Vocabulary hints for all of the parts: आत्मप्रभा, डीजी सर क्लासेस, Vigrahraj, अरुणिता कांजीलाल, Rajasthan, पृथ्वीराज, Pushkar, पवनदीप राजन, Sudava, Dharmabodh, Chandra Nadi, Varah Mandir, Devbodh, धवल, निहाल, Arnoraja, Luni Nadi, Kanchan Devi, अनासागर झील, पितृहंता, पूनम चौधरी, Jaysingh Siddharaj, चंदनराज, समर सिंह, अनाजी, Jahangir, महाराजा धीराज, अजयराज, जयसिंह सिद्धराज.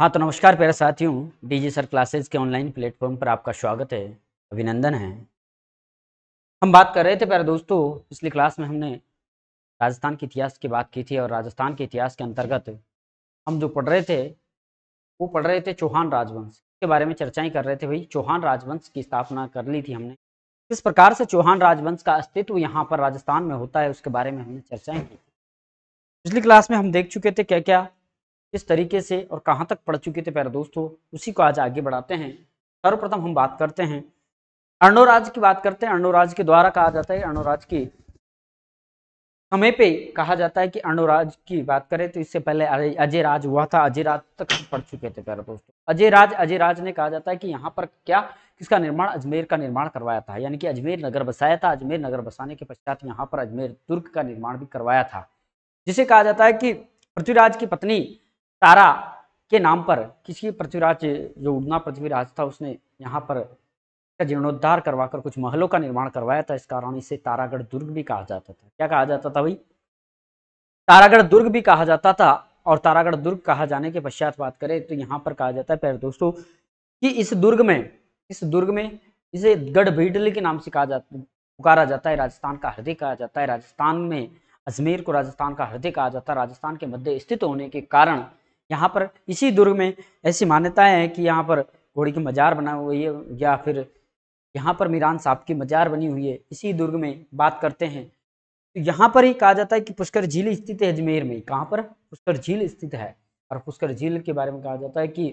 हाँ तो नमस्कार प्यारे साथियों, डीजी सर क्लासेस के ऑनलाइन प्लेटफॉर्म पर आपका स्वागत है, अभिनंदन है। हम बात कर रहे थे प्यारे दोस्तों, पिछली क्लास में हमने राजस्थान के इतिहास की बात की थी और राजस्थान के इतिहास के अंतर्गत हम जो पढ़ रहे थे वो पढ़ रहे थे चौहान राजवंश के बारे में, चर्चाएं कर रहे थे। भाई चौहान राजवंश की स्थापना कर ली थी हमने, किस प्रकार से चौहान राजवंश का अस्तित्व यहाँ पर राजस्थान में होता है उसके बारे में हमने चर्चाएं की। पिछली क्लास में हम देख चुके थे क्या क्या किस तरीके से और कहाँ तक पढ़ चुके थे प्यारे दोस्तों, उसी को आज आगे बढ़ाते हैं। सर्वप्रथम हम बात करते हैं अर्णोराज की, बात करते हैं अर्णोराज के द्वारा कहा जाता है, अर्णोराज की समय पे कहा जाता है कि अर्णोराज की बात करें तो इससे पहले अजयराज हुआ था, अजयराज तक हम पढ़ चुके थे प्यारे दोस्तों। अजयराज ने कहा जाता है कि यहाँ पर क्या किसका निर्माण, अजमेर का निर्माण करवाया था, यानी कि अजमेर नगर बसाया था। अजमेर नगर बसाने के पश्चात यहाँ पर अजमेर दुर्ग का निर्माण भी करवाया था, जिसे कहा जाता है कि पृथ्वीराज की पत्नी तारा के नाम पर किसी पृथ्वीराज जो उड़ना पृथ्वीराज था उसने यहाँ पर जीर्णोद्धार करवाकर कुछ महलों का निर्माण करवाया था। इस कारण इसे तारागढ़ दुर्ग भी कहा जाता था। क्या कहा जाता था भाई? तारागढ़ दुर्ग भी कहा जाता था। और तारागढ़ दुर्ग कहा जाने के पश्चात बात करें तो यहाँ पर कहा जाता है प्यारे दोस्तों कि इस दुर्ग में इसे गढ़ भीडली के नाम से पुकारा जाता है। राजस्थान का हृदय कहा जाता है। राजस्थान में अजमेर को राजस्थान का हृदय कहा जाता है। राजस्थान के मध्य स्थित होने के कारण यहाँ पर इसी दुर्ग में ऐसी मान्यताएं हैं कि यहाँ पर घोड़ी की मजार बना हुई है या फिर यहाँ पर मीरान साहब की मजार बनी हुई है। इसी दुर्ग में बात करते हैं तो यहाँ पर ही कहा जाता है कि पुष्कर झील स्थित है। अजमेर में कहाँ पर पुष्कर झील स्थित है। और पुष्कर झील के बारे में कहा जाता है कि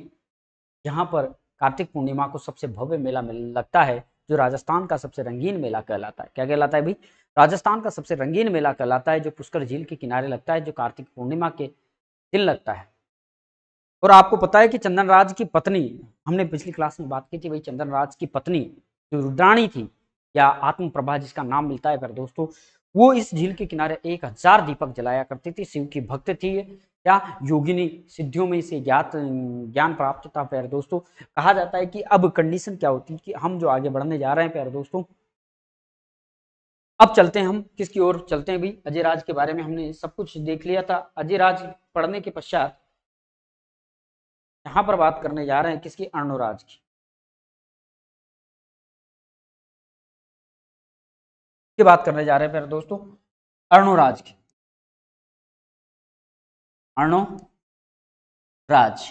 यहाँ पर कार्तिक पूर्णिमा को सबसे भव्य मेला लगता है, जो राजस्थान का सबसे रंगीन मेला कहलाता है। क्या कहलाता है भाई? राजस्थान का सबसे रंगीन मेला कहलाता है, जो पुष्कर झील के किनारे लगता है, जो कार्तिक पूर्णिमा के दिन लगता है। और आपको पता है कि चंदनराज की पत्नी, हमने पिछली क्लास में बात की थी भाई, चंदनराज की पत्नी जो रुद्राणी थी या आत्मप्रभा जिसका नाम मिलता है पर दोस्तों, वो इस झील के किनारे 1000 दीपक जलाया करती थी। शिव की भक्त थी या योगिनी, सिद्धियों में से ज्ञान प्राप्त था प्यारे दोस्तों। कहा जाता है कि अब कंडीशन क्या होती है कि हम जो आगे बढ़ने जा रहे हैं प्यारे दोस्तों, अब चलते हैं हम किसकी ओर चलते हैं भाई? अजयराज के बारे में हमने सब कुछ देख लिया था। अजयराज पढ़ने के पश्चात यहाँ पर बात करने जा रहे हैं किसकी? अर्णोराज की। बात करने जा रहे हैं प्यारे दोस्तों अर्णोराज की। अर्णोराज,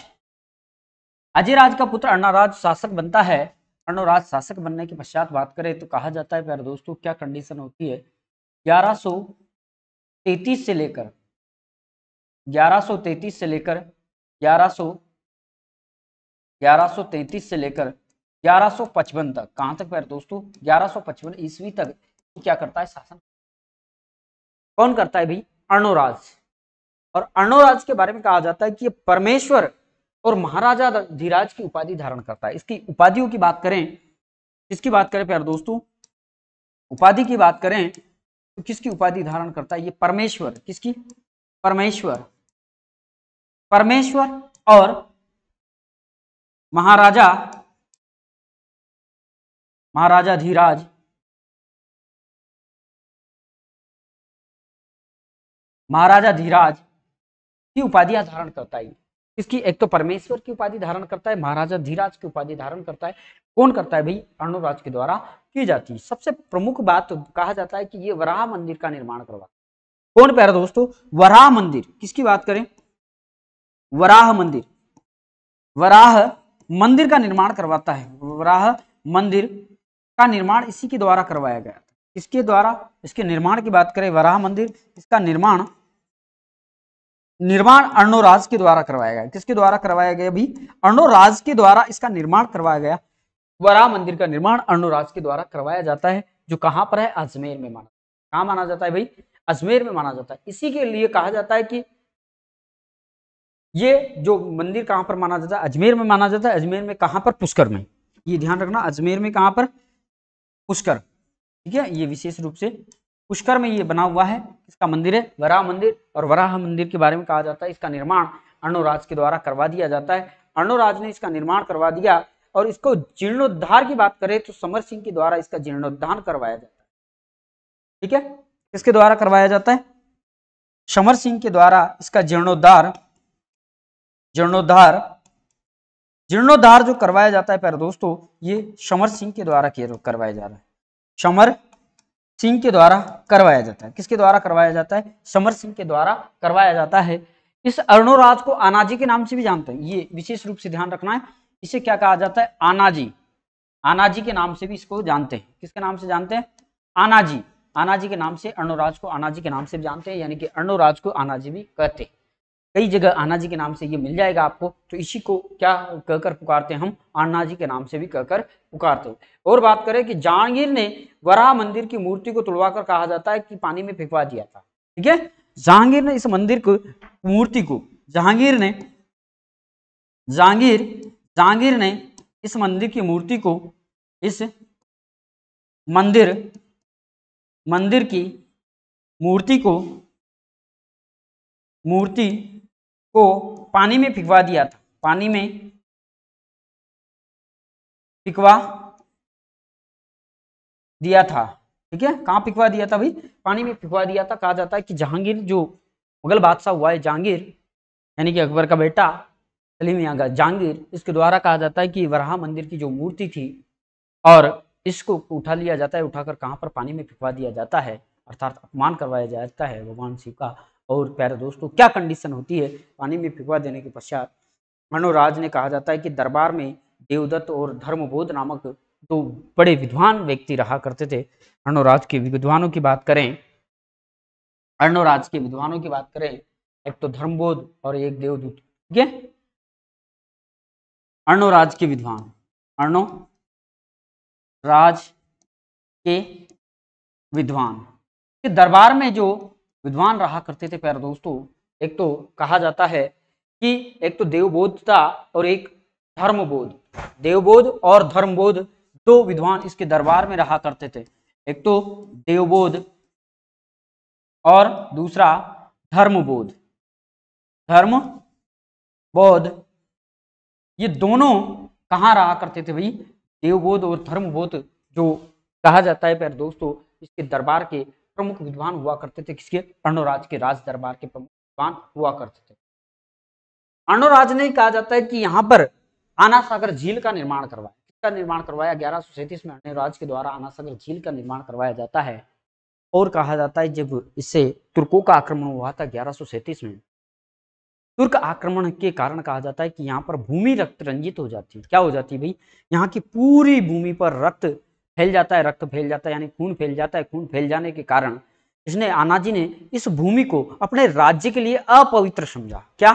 अजयराज का पुत्र अर्णोराज शासक बनता है। अर्णोराज शासक बनने के पश्चात बात करें तो कहा जाता है प्यारे दोस्तों, क्या कंडीशन होती है, 1133 से लेकर 1133 से लेकर 1155 तक, कहां तक प्यारे दोस्तों, 1155 ईस्वी तक क्या करता है शासन? कौन करता है भाई? अर्णोराज। और अर्णोराज के बारे में कहा जाता है कि ये परमेश्वर और महाराजा धीराज की उपाधि धारण करता है। इसकी उपाधियों की बात करें, किसकी बात करें प्यारे दोस्तों, उपाधि की बात करें तो किसकी उपाधि धारण करता है ये? परमेश्वर। किसकी? परमेश्वर और महाराजा धीराज, की उपाधियां धारण करता है। इसकी एक तो परमेश्वर की उपाधि धारण करता है, महाराजा धीराज की उपाधि धारण करता है। कौन करता है भाई? अर्णोराज के द्वारा की जाती है। सबसे प्रमुख बात कहा जाता है कि ये वराह मंदिर का निर्माण करवा, कौन प्यारे दोस्तों? वराह मंदिर। किसकी बात करें? वराह मंदिर का निर्माण करवाता है। वराह मंदिर का निर्माण इसी के द्वारा करवाया गया था। इसके द्वारा इसके निर्माण की बात करें, वराह मंदिर, इसका निर्माण अर्णोराज के द्वारा करवाया गया। किसके द्वारा करवाया गया भी? अर्णोराज के द्वारा इसका निर्माण करवाया गया। वराह मंदिर का निर्माण अर्णोराज के द्वारा करवाया जाता है, जो कहाँ पर है? अजमेर में। कहाँ माना जाता है भाई? अजमेर में माना जाता है। इसी के लिए कहा जाता है कि ये जो मंदिर कहाँ पर माना जाता है? अजमेर में माना जाता है। अजमेर में कहाँ पर? पुष्कर में। ये ध्यान रखना, अजमेर में कहाँ पर? पुष्कर। ठीक है, ये विशेष रूप से पुष्कर में ये बना हुआ है। इसका मंदिर है वराह मंदिर। और वराह मंदिर के बारे में कहा जाता है इसका निर्माण अर्णोराज के द्वारा करवा दिया जाता है। अर्णोराज ने इसका निर्माण करवा दिया। और इसको जीर्णोद्धार की बात करें तो समर सिंह के द्वारा इसका जीर्णोद्धार करवाया जाता है। ठीक है, किसके द्वारा करवाया जाता है? समर सिंह के द्वारा इसका जीर्णोद्धार जीर्णोद्धार जो करवाया जाता है प्यारे दोस्तों, ये शमर सिंह के द्वारा करवाया जा रहा है, शमर सिंह के द्वारा करवाया जाता है। किसके द्वारा करवाया जाता है? शमर सिंह के द्वारा करवाया जाता है। इस अर्णोराज को अनाजी के नाम से भी जानते हैं, ये विशेष रूप से ध्यान रखना है। इसे क्या कहा जाता है? अनाजी, अनाजी के नाम से भी इसको जानते हैं। किसके नाम से जानते हैं? अनाजी, अनाजी के नाम से अर्णोराज को अनाजी के नाम से भी जानते हैं, यानी कि अर्णोराज को अनाजी भी कहते हैं। कई जगह अनाजी के नाम से ये मिल जाएगा आपको, तो इसी को क्या कहकर पुकारते हैं? हम अनाजी के नाम से भी कहकर पुकारते हैं। और बात करें कि जहांगीर ने वराह मंदिर की मूर्ति को तुड़वाकर कहा जाता है कि पानी में फेंकवा दिया था। ठीक है, जहांगीर ने इस मंदिर को, मूर्ति को, जहांगीर ने इस मंदिर की मूर्ति को, इस मंदिर की मूर्ति को पानी में फेंकवा दिया था, पानी में फेंकवा दिया था। ठीक है, कहाँ फेंकवा दिया था भाई? पानी में फेंकवा दिया था। कहा जाता है कि जहांगीर, जो मुगल बादशाह हुआ है जहांगीर, यानी कि अकबर का बेटा सलीम आगा जहांगीर, इसके द्वारा कहा जाता है कि वराह मंदिर की जो मूर्ति थी, और इसको उठा लिया जाता है, उठाकर कहाँ पर? पानी में फेंकवा दिया जाता है, अर्थात अपमान करवाया जाता है भगवान शिव का। और प्यारे दोस्तों, क्या कंडीशन होती है? पानी में फेंकवा देने के पश्चात मनोराज ने कहा जाता है कि दरबार में देवदत्त और धर्मबोध नामक दो बड़े विद्वान व्यक्ति रहा करते थे। अर्णोराज के विद्वानों की बात करें, अर्णोराज के विद्वानों की बात करें, एक तो धर्मबोध और एक देवदूत। ठीक है, अर्णोराज के विद्वान, अर्णोराज के विद्वान के दरबार में जो विद्वान रहा करते थे प्यारे दोस्तों, एक तो कहा जाता है कि एक तो देवबोध था और एक धर्मबोध, देवबोध और धर्मबोध दो विद्वान इसके दरबार में रहा करते थे। एक तो देवबोध और दूसरा धर्मबोध, धर्मबोध, ये दोनों कहाँ रहा करते थे भाई? देवबोध और धर्मबोध जो कहा जाता है प्यारे दोस्तों, इसके दरबार के प्रमुख विद्वान हुआ करते थे। किसके? अर्णोराज के राज दरबार के प्रमुख विद्वान हुआ करते थे। अर्णोराज ने कहा जाता है कि यहाँ पर अनासागर झील का निर्माण करवाया। किसका निर्माण करवाया? 1137 में अर्णोराज के द्वारा अनासागर झील का निर्माण करवाया जाता है। और कहा जाता है जब इससे तुर्कों का आक्रमण हुआ था 1137 में, तुर्क आक्रमण के कारण कहा जाता है कि यहाँ पर भूमि रक्त रंजित हो जाती है। क्या हो जाती है भाई? यहाँ की पूरी भूमि पर रक्त फैल जाता है, रक्त फैल जाता है, यानी खून फैल जाता है। खून फैल जाने के कारण इसने, अनाजी ने इस भूमि को अपने राज्य के लिए अपवित्र समझा। क्या?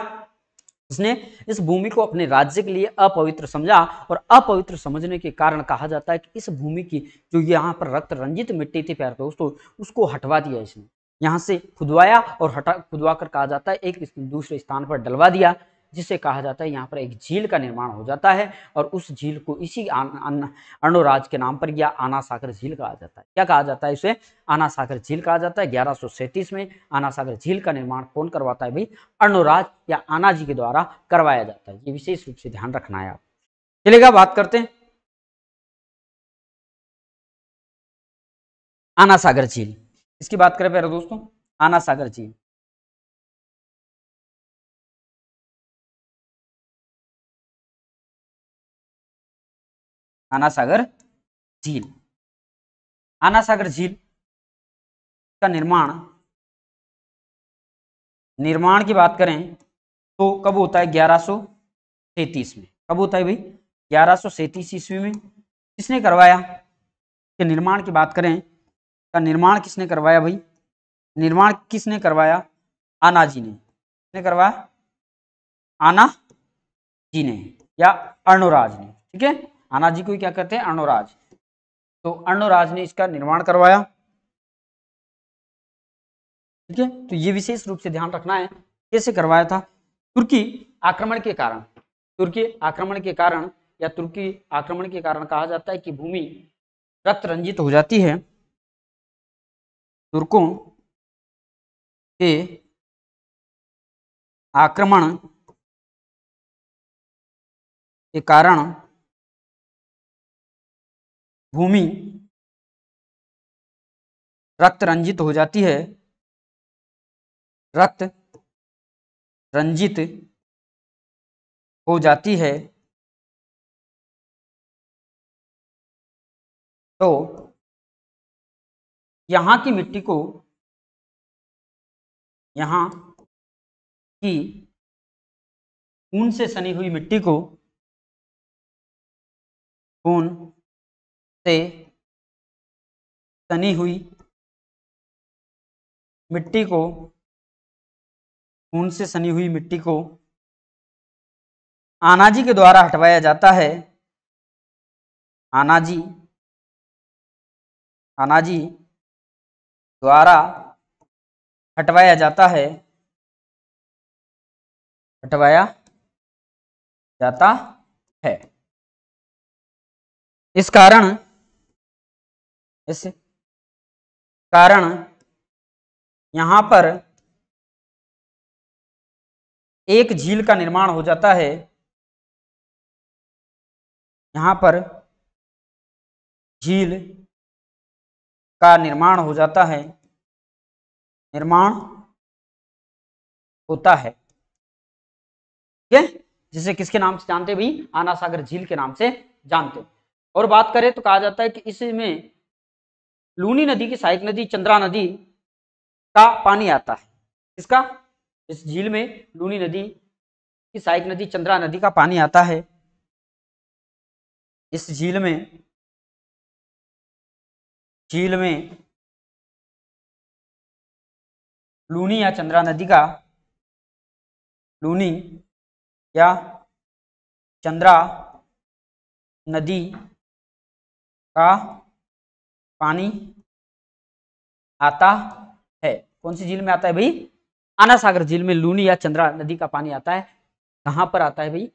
इसने इस भूमि को अपने राज्य के लिए अपवित्र समझा, और अपवित्र समझने के कारण कहा जाता है कि इस भूमि की जो यहाँ पर रक्त रंजित मिट्टी थी प्यारे दोस्तों, उसको हटवा दिया इसने, यहाँ से खुदवाया और खुदवाकर कहा जाता है एक दूसरे स्थान पर डलवा दिया, जिसे कहा जाता है यहाँ पर एक झील का निर्माण हो जाता है। और उस झील को इसी अर्णोराज के नाम पर या अनासागर झील कहा जाता है। क्या कहा जाता है इसे? अनासागर झील कहा जाता है। 1137 में अनासागर झील का निर्माण कौन करवाता है भाई? अर्णोराज या अनाजी के द्वारा करवाया जाता है। ये विशेष रूप से ध्यान रखना है आप। चलेगा, बात करते हैं अनासागर झील, इसकी बात करें प्यारे दोस्तों। अनासागर झील, अनासागर झील, अनासागर झील का निर्माण की बात करें तो कब होता है? 1137 में। कब होता है भाई? 1137 ईस्वी में। किसने करवाया? के निर्माण की बात करें, का निर्माण किसने करवाया भाई? निर्माण किसने करवाया? अनाजी ने। किसने करवाया? अनाजी ने या अर्णोराज ने। ठीक है, अनाजी को ही क्या कहते हैं? अर्णोराज। तो अर्णोराज ने इसका निर्माण करवाया। ठीक है, तो ये विशेष रूप से ध्यान रखना है। कैसे करवाया था? तुर्की आक्रमण के कारण, तुर्की आक्रमण के कारण या तुर्की आक्रमण के कारण कहा जाता है कि भूमि रक्त रंजित हो जाती है। तुर्कों के आक्रमण के कारण भूमि रक्त रंजित हो जाती है, रक्त रंजित हो जाती है। तो यहाँ की मिट्टी को, यहाँ की ऊन से सनी हुई मिट्टी को, ऊन से सनी हुई मिट्टी को, ऊन से सनी हुई मिट्टी को अनाजी के द्वारा हटवाया जाता है। अनाजी द्वारा हटवाया जाता है, इस कारण यहाँ पर एक झील का निर्माण हो जाता है। यहाँ पर झील का निर्माण हो जाता है, निर्माण होता है, ठीक है, जिसे किसके नाम से जानते हैं भाई? अनासागर झील के नाम से जानते हैं। और बात करें तो कहा जाता है कि इसमें लूनी नदी की सहायक नदी चंद्रा नदी का पानी आता है। इसका इस झील में लूनी नदी की सहायक नदी चंद्रा नदी का पानी आता है। इस झील में लूनी या चंद्रा नदी का, लूनी या चंद्रा नदी का पानी आता है। कौन सी झील में आता है भाई? अनासागर झील में लूनी या चंद्रा नदी का पानी आता है। कहाँ पर आता है भाई?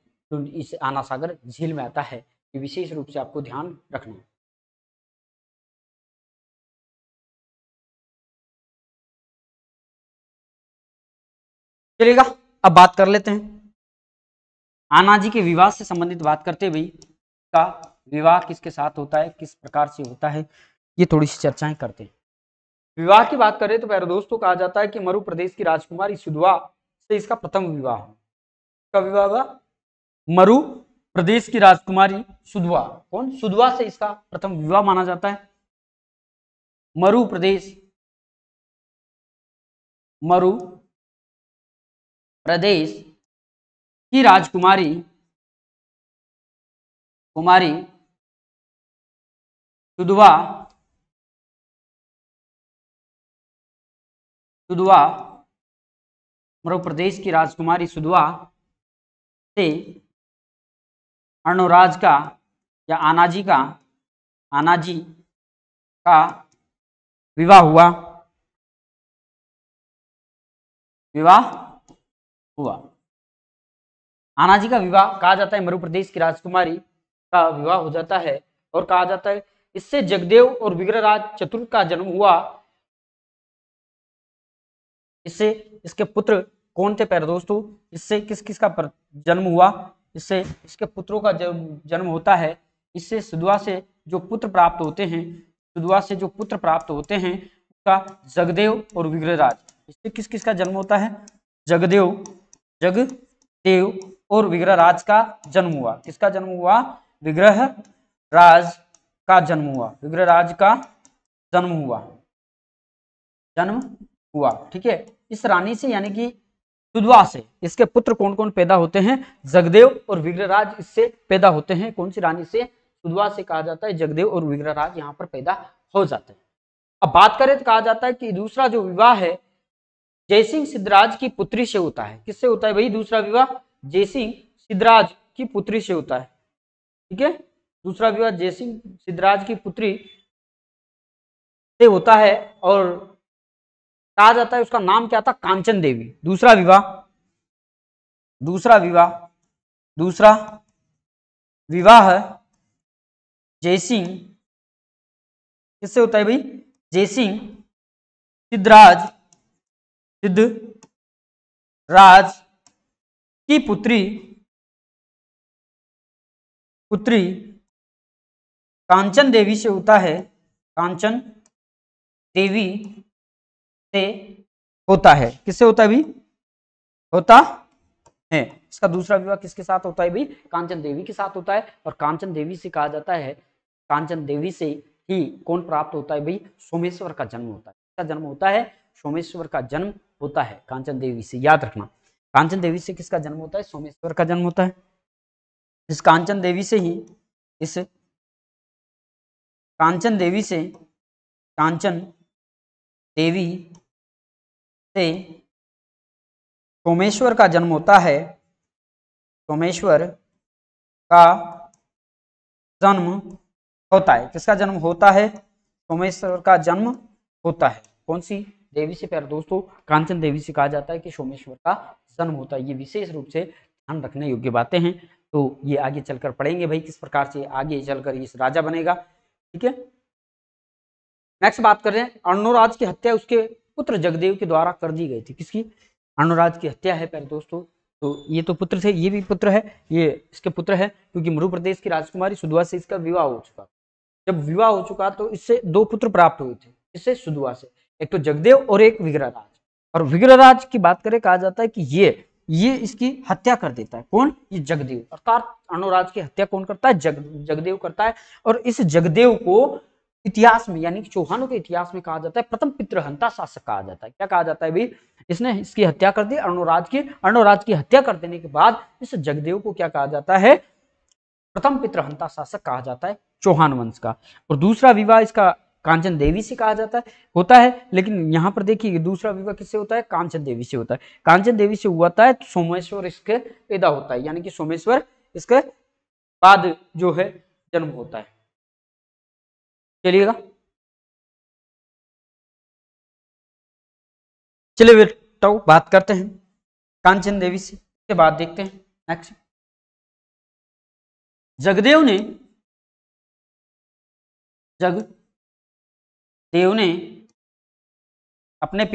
इस अनासागर झील में आता है। विशेष रूप से आपको ध्यान रखना है। चलिएगा, अब बात कर लेते हैं अनाजी के विवाह से संबंधित। बात करते हुए का विवाह किसके साथ होता है, किस प्रकार से होता है, ये थोड़ी सी चर्चाएं करते हैं। विवाह की बात करें तो प्यारे दोस्तों कहा जाता है कि मरु प्रदेश की राजकुमारी सुदवा से इसका प्रथम विवाह हुआ। इसका विवाह हुआ मरु प्रदेश की राजकुमारी सुदवा, कौन? सुदवा से इसका प्रथम विवाह माना जाता है। मरु प्रदेश की राजकुमारी सुदवा, मरु प्रदेश की राजकुमारी सुदवा से अर्णोराज का या अनाजी का विवाह हुआ। अनाजी का विवाह कहा जाता है मरु प्रदेश की राजकुमारी का विवाह हो जाता है। और कहा जाता है इससे जगदेव और विग्रहराज चतुर्थ का जन्म हुआ। इससे इसके पुत्र कौन थे प्यारे दोस्तों? इससे किस किस का जन्म हुआ? इससे इसके पुत्रों का जन्म होता है। इससे सुदवा से जो पुत्र प्राप्त होते हैं, उसका जगदेव और विग्रहराज। इससे किस किस का जन्म होता है? जगदेव और विग्रहराज का जन्म हुआ। किसका जन्म हुआ? विग्रहराज का जन्म हुआ, ठीक है। इस रानी से यानी कि सुदवा से इसके पुत्र कौन कौन पैदा होते हैं? जगदेव और विग्रहराज इससे पैदा होते हैं। कौन सी रानी से? सुदवा से। कहा जाता है जगदेव और विग्रहराज यहाँ पर पैदा हो जाते हैं। अब बात करें तो कहा जाता है कि दूसरा जो विवाह है जयसिंह सिद्धराज की पुत्री से होता है। किससे होता है भाई दूसरा विवाह? जयसिंह सिद्धराज की पुत्री से होता है, ठीक है। दूसरा विवाह जयसिंह सिद्धराज की पुत्री से होता है। और कहा जाता है उसका नाम क्या था? कांचन देवी। दूसरा विवाह जयसिंह किससे होता है भाई? जयसिंह सिद्धराज की पुत्री कांचन देवी से होता है। किससे होता है? इसका दूसरा विवाह किसके साथ होता है भाई? कांचन देवी के साथ होता है। और कांचन देवी से कहा जाता है, कांचन देवी से ही कौन प्राप्त होता है भाई? सोमेश्वर का जन्म होता है। किसका जन्म होता है? सोमेश्वर का जन्म होता है कांचन देवी से, याद रखना। कांचन देवी से किसका जन्म होता है? सोमेश्वर का जन्म होता है। इस कांचन देवी से ही, इस कांचन देवी से, कांचन देवी से सोमेश्वर का जन्म होता है। सोमेश्वर का जन्म होता है। किसका जन्म होता है? सोमेश्वर का जन्म होता है। कौन सी देवी से प्यारे दोस्तों? कांचन देवी से कहा जाता है कि सोमेश्वर का जन्म होता है। ये विशेष रूप से ध्यान रखने योग्य बातें हैं। तो ये आगे चलकर पढ़ेंगे भाई किस प्रकार से आगे चलकर ये राजा बनेगा, ठीक है। नेक्स्ट बात कर रहे हैं, अर्णोराज की हत्या उसके पुत्र जगदेव के द्वारा कर दी गई थी। किसकी? अर्णोराज की हत्या है प्यारे दोस्तों। तो ये तो पुत्र थे, ये भी पुत्र है, ये इसके पुत्र है, क्योंकि मरु प्रदेश की राजकुमारी सुदवा से इसका विवाह हो चुका। जब विवाह हो चुका तो इससे दो पुत्र प्राप्त हुए थे, इससे सुदवा से, एक तो जगदेव और एक विग्रहराज। और विग्रहराज की बात करें, कहा जाता है कि ये इसकी हत्या कर देता है। कौन? ये जगदेव। अर्थात अर्णोराज की हत्या कौन करता है? जगदेव करता है। और इस जगदेव को इतिहास में, यानी कि चौहानों के इतिहास में कहा जाता है प्रथम पितृहंता शासक कहा जाता है। क्या कहा जाता है भाई? इसने इसकी हत्या कर दी अर्णोराज की। अर्णोराज की हत्या कर देने के बाद इस जगदेव को क्या कहा जाता है? प्रथम पितृहंता शासक कहा जाता है चौहान वंश का। और दूसरा विवाह इसका कांचन देवी से कहा जाता है होता है। लेकिन यहाँ पर देखिए दूसरा विवाह किससे होता है? कांचन देवी से होता है। कांचन देवी से हुआ था तो सोमेश्वर इसके पैदा होता है, यानी कि सोमेश्वर इसके बाद जो है जन्म होता है। चलिएगा, चलिए बेटा बात करते हैं कांचन देवी से, इसके बाद देखते हैं नेक्स्ट। जगदेव ने अपने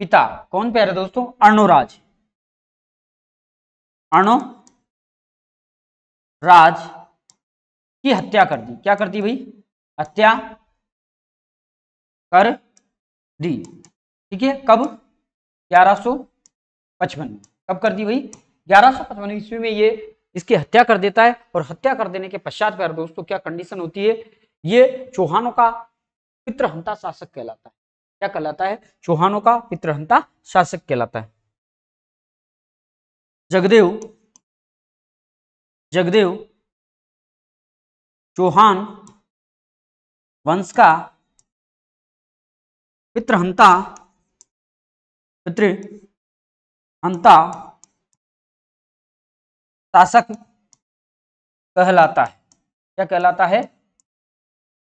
पिता कौन प्यारे दोस्तों? अर्णोराज की हत्या कर दी। क्या कर दी भाई? हत्या कर दी, ठीक है। कब? 1155 में। कब कर दी भाई? 1155 ईस्वी में ये इसकी हत्या कर देता है। और हत्या कर देने के पश्चात प्यारे दोस्तों क्या कंडीशन होती है? ये चौहानों का पितृहंता शासक कहलाता है। क्या कहलाता है? चौहानों का पितृहंता शासक कहलाता है। जगदेव चौहान वंश का पितृहंता शासक कहलाता है। क्या कहलाता है?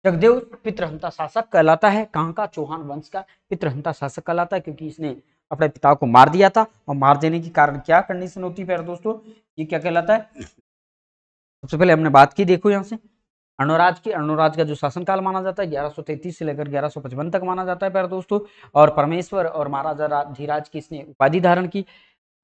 जगदेव पितृहंता शासक कहलाता है। कहाँ का? चौहान वंश का पितृहंता शासक कहलाता है, क्योंकि इसने अपने पिता को मार दिया था। और मार देने के कारण क्या कंडीशन होती है प्यारे दोस्तों? ये क्या कहलाता है? सबसे पहले हमने बात की, देखो यहाँ से अर्णोराज की। अर्णोराज का जो शासनकाल माना जाता है 1133 से लेकर 1155 तक माना जाता है प्यारे दोस्तों। और परमेश्वर और महाराजा धीराज की इसने उपाधि धारण की।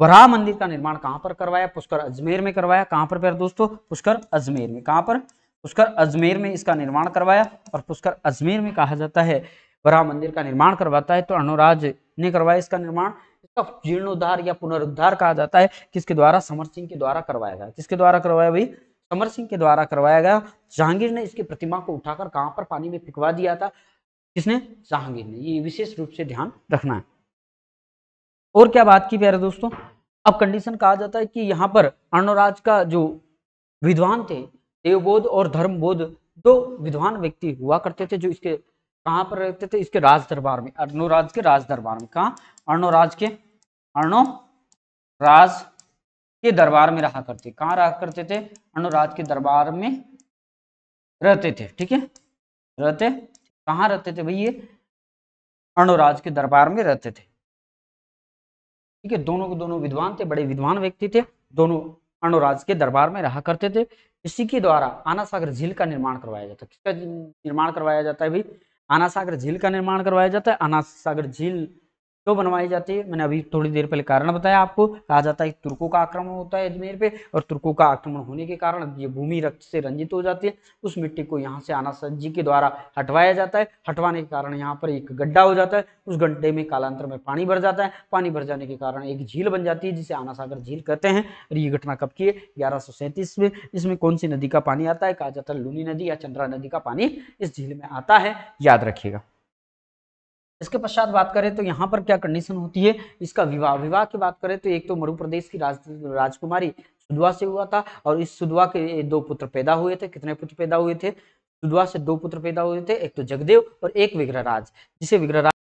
वराह मंदिर का निर्माण कहाँ पर करवाया? पुष्कर अजमेर में करवाया। कहाँ पर प्यारे दोस्तों? पुष्कर अजमेर में। कहाँ पर? पुष्कर अजमेर में इसका निर्माण करवाया। और पुष्कर अजमेर में कहा जाता है वराह मंदिर का निर्माण करवाता है। तो अर्णोराज ने करवाया इसका निर्माण। इसका जीर्णोद्धार या पुनरुद्धार कहा जाता है किसके द्वारा? समर सिंह के द्वारा करवाया गया। किसके द्वारा करवाया भाई? समर सिंह के द्वारा करवाया गया। जहांगीर ने इसकी प्रतिमा को उठाकर कहाँ पर? पानी में फेंकवा दिया था। किसने? जहांगीर ने। ये विशेष रूप से ध्यान रखना है। और क्या बात की प्यारे दोस्तों? अब कंडीशन कहा जाता है कि यहाँ पर अर्णोराज का जो विद्वान थे देवबोध और धर्मबोध, दो विद्वान व्यक्ति हुआ करते थे जो इसके कहाँ पर रहते थे? इसके राज दरबार में, अर्णोराज के राज दरबार में। कहाँ? अर्णोराज के दरबार में रहा करते। कहाँ रहा करते थे? अर्णोराज के दरबार में रहते थे, ठीक है। कहाँ रहते थे भाई? ये अर्णोराज के दरबार में रहते थे, ठीक है। दोनों के दोनों विद्वान थे, बड़े विद्वान व्यक्ति थे, दोनों अर्णोराज के दरबार में रहा करते थे। इसी के द्वारा आनासागर झील का निर्माण करवाया जाता है। किसका निर्माण करवाया जाता है भाई? आनासागर झील का निर्माण करवाया जाता है। आनासागर झील क्यों बनवाई जाती है, मैंने अभी थोड़ी देर पहले कारण बताया आपको। कहा जाता है तुर्कों का आक्रमण होता है अजमेर पे, और तुर्कों का आक्रमण होने के कारण ये भूमि रक्त से रंजित हो जाती है। उस मिट्टी को यहाँ से आनासर जी के द्वारा हटवाया जाता है। हटवाने के कारण यहाँ पर एक गड्ढा हो जाता है, उस गड्ढे में कालांतर में पानी भर जाता है। पानी भर जाने के कारण एक झील बन जाती है जिसे आनासागर झील कहते हैं। और ये घटना कब की है, 1137 में। इसमें कौन सी नदी का पानी आता है, कहा जाता है लूनी नदी या चंद्रा नदी का पानी इस झील में आता है, याद रखिएगा। इसके पश्चात बात करें तो यहाँ पर क्या कंडीशन होती है, इसका विवाह, विवाह की बात करें तो एक तो मरु प्रदेश की राजकुमारी सुदवा से हुआ था, और इस सुदवा के दो पुत्र पैदा हुए थे। कितने पुत्र पैदा हुए थे, सुदवा से दो पुत्र पैदा हुए थे, एक तो जगदेव और एक विग्रहराज, जिसे विग्रहराज